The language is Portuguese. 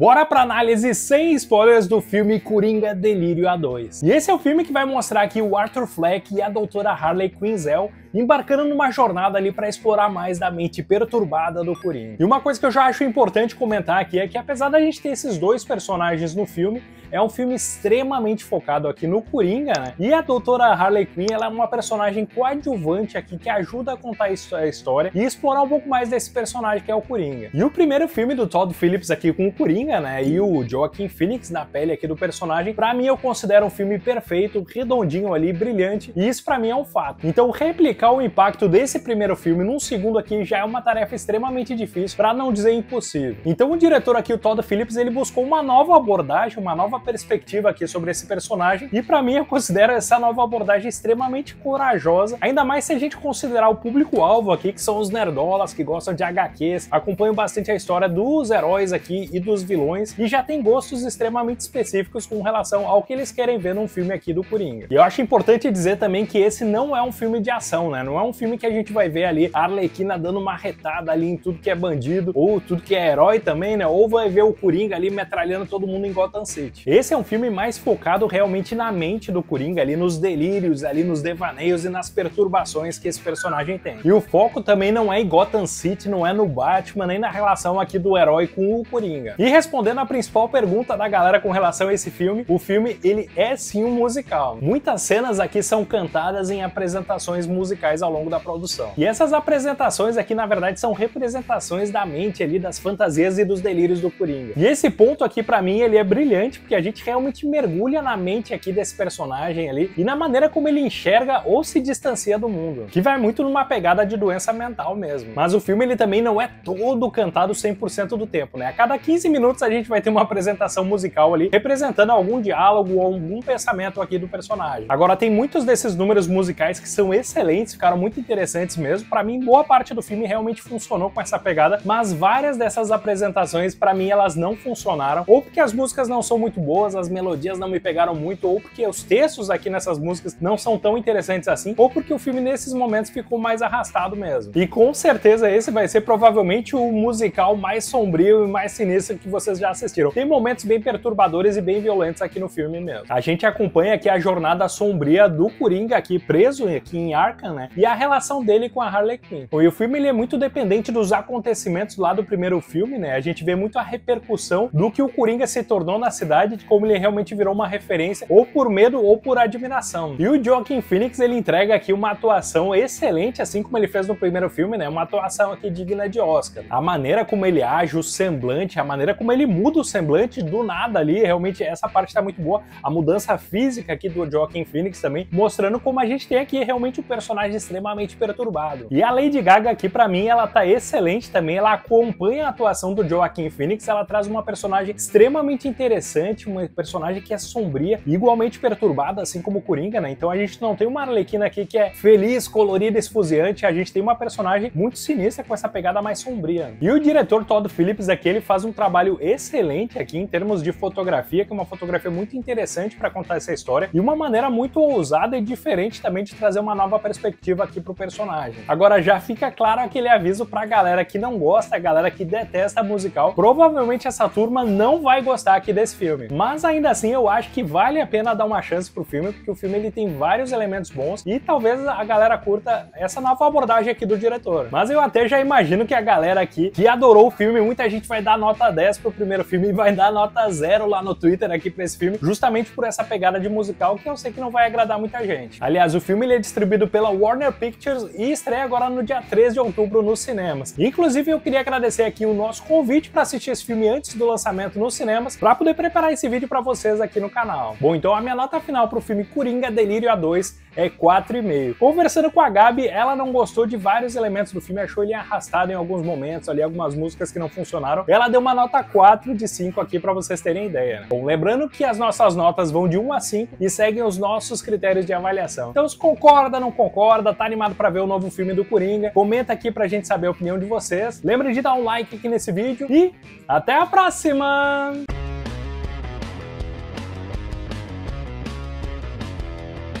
Bora pra análise sem spoilers do filme Coringa: Delírio a Dois. E esse é o filme que vai mostrar aqui o Arthur Fleck e a doutora Harley Quinzel embarcando numa jornada ali pra explorar mais da mente perturbada do Coringa. E uma coisa que eu já acho importante comentar aqui é que, apesar da gente ter esses dois personagens no filme, é um filme extremamente focado aqui no Coringa, né? E a doutora Harley Quinn, ela é uma personagem coadjuvante aqui que ajuda a contar a história e explorar um pouco mais desse personagem que é o Coringa. E o primeiro filme do Todd Phillips aqui com o Coringa, né, e o Joaquin Phoenix na pele aqui do personagem, pra mim eu considero um filme perfeito, redondinho ali, brilhante, e isso pra mim é um fato. Então replicar o impacto desse primeiro filme num segundo aqui já é uma tarefa extremamente difícil, pra não dizer impossível. Então o diretor aqui, o Todd Phillips, ele buscou uma nova abordagem, uma nova perspectiva aqui sobre esse personagem, e pra mim eu considero essa nova abordagem extremamente corajosa, ainda mais se a gente considerar o público-alvo aqui, que são os nerdolas, que gostam de HQs, acompanham bastante a história dos heróis aqui e dos vilões, e já tem gostos extremamente específicos com relação ao que eles querem ver num filme aqui do Coringa. E eu acho importante dizer também que esse não é um filme de ação, né? Não é um filme que a gente vai ver ali a Arlequina dando uma retada ali em tudo que é bandido, ou tudo que é herói também, né? Ou vai ver o Coringa ali metralhando todo mundo em Gotham City. Esse é um filme mais focado realmente na mente do Coringa, ali nos delírios, ali nos devaneios e nas perturbações que esse personagem tem. E o foco também não é em Gotham City, não é no Batman, nem na relação aqui do herói com o Coringa. E respondendo a principal pergunta da galera com relação a esse filme, o filme ele é sim um musical. Muitas cenas aqui são cantadas em apresentações musicais ao longo da produção. E essas apresentações aqui na verdade são representações da mente ali, das fantasias e dos delírios do Coringa. E esse ponto aqui pra mim ele é brilhante, porque a gente realmente mergulha na mente aqui desse personagem ali e na maneira como ele enxerga ou se distancia do mundo, que vai muito numa pegada de doença mental mesmo. Mas o filme ele também não é todo cantado 100% do tempo, né? A cada 15 minutos a gente vai ter uma apresentação musical ali representando algum diálogo ou algum pensamento aqui do personagem. Agora, tem muitos desses números musicais que são excelentes, ficaram muito interessantes mesmo. Pra mim, boa parte do filme realmente funcionou com essa pegada, mas várias dessas apresentações, pra mim, elas não funcionaram, ou porque as músicas não são muito boas, as melodias não me pegaram muito, ou porque os textos aqui nessas músicas não são tão interessantes assim, ou porque o filme nesses momentos ficou mais arrastado mesmo. E com certeza esse vai ser provavelmente o musical mais sombrio e mais sinistro que vocês já assistiram. Tem momentos bem perturbadores e bem violentos aqui no filme mesmo. A gente acompanha aqui a jornada sombria do Coringa aqui, preso aqui em Arkham, né? E a relação dele com a Harley Quinn. E o filme ele é muito dependente dos acontecimentos lá do primeiro filme, né? A gente vê muito a repercussão do que o Coringa se tornou na cidade, de como ele realmente virou uma referência, ou por medo ou por admiração. E o Joaquin Phoenix, ele entrega aqui uma atuação excelente, assim como ele fez no primeiro filme, né? Uma atuação aqui digna de Oscar. A maneira como ele age, o semblante, a maneira como ele muda o semblante do nada ali, realmente essa parte tá muito boa, a mudança física aqui do Joaquin Phoenix também, mostrando como a gente tem aqui realmente um personagem extremamente perturbado. E a Lady Gaga aqui, pra mim, ela tá excelente também, ela acompanha a atuação do Joaquin Phoenix, ela traz uma personagem extremamente interessante, uma personagem que é sombria, igualmente perturbada, assim como o Coringa, né? Então a gente não tem uma Arlequina aqui que é feliz, colorida, esfuziante, a gente tem uma personagem muito sinistra com essa pegada mais sombria. E o diretor Todd Phillips aqui, ele faz um trabalho excelente aqui em termos de fotografia, que é uma fotografia muito interessante para contar essa história, e uma maneira muito ousada e diferente também de trazer uma nova perspectiva aqui pro personagem. Agora já fica claro aquele aviso pra galera que não gosta, a galera que detesta musical, provavelmente essa turma não vai gostar aqui desse filme, mas ainda assim eu acho que vale a pena dar uma chance pro filme, porque o filme ele tem vários elementos bons e talvez a galera curta essa nova abordagem aqui do diretor. Mas eu até já imagino que a galera aqui que adorou o filme, muita gente vai dar nota 10 pro primeiro filme e vai dar nota 0 lá no Twitter aqui pra esse filme, justamente por essa pegada de musical que eu sei que não vai agradar muita gente. Aliás, o filme ele é distribuído pela Warner Pictures e estreia agora no dia 13 de outubro nos cinemas. Inclusive, eu queria agradecer aqui o nosso convite pra assistir esse filme antes do lançamento nos cinemas, pra poder preparar esse vídeo pra vocês aqui no canal. Bom, então a minha nota final pro filme Coringa Delírio a 2 é 4,5. Conversando com a Gabi, ela não gostou de vários elementos do filme, achou ele arrastado em alguns momentos, ali algumas músicas que não funcionaram. Ela deu uma nota 4 de 5 aqui pra vocês terem ideia, né? Bom, lembrando que as nossas notas vão de 1 a 5 e seguem os nossos critérios de avaliação. Então, se concorda, não concorda, tá animado pra ver o novo filme do Coringa, comenta aqui pra gente saber a opinião de vocês. Lembre de dar um like aqui nesse vídeo e até a próxima!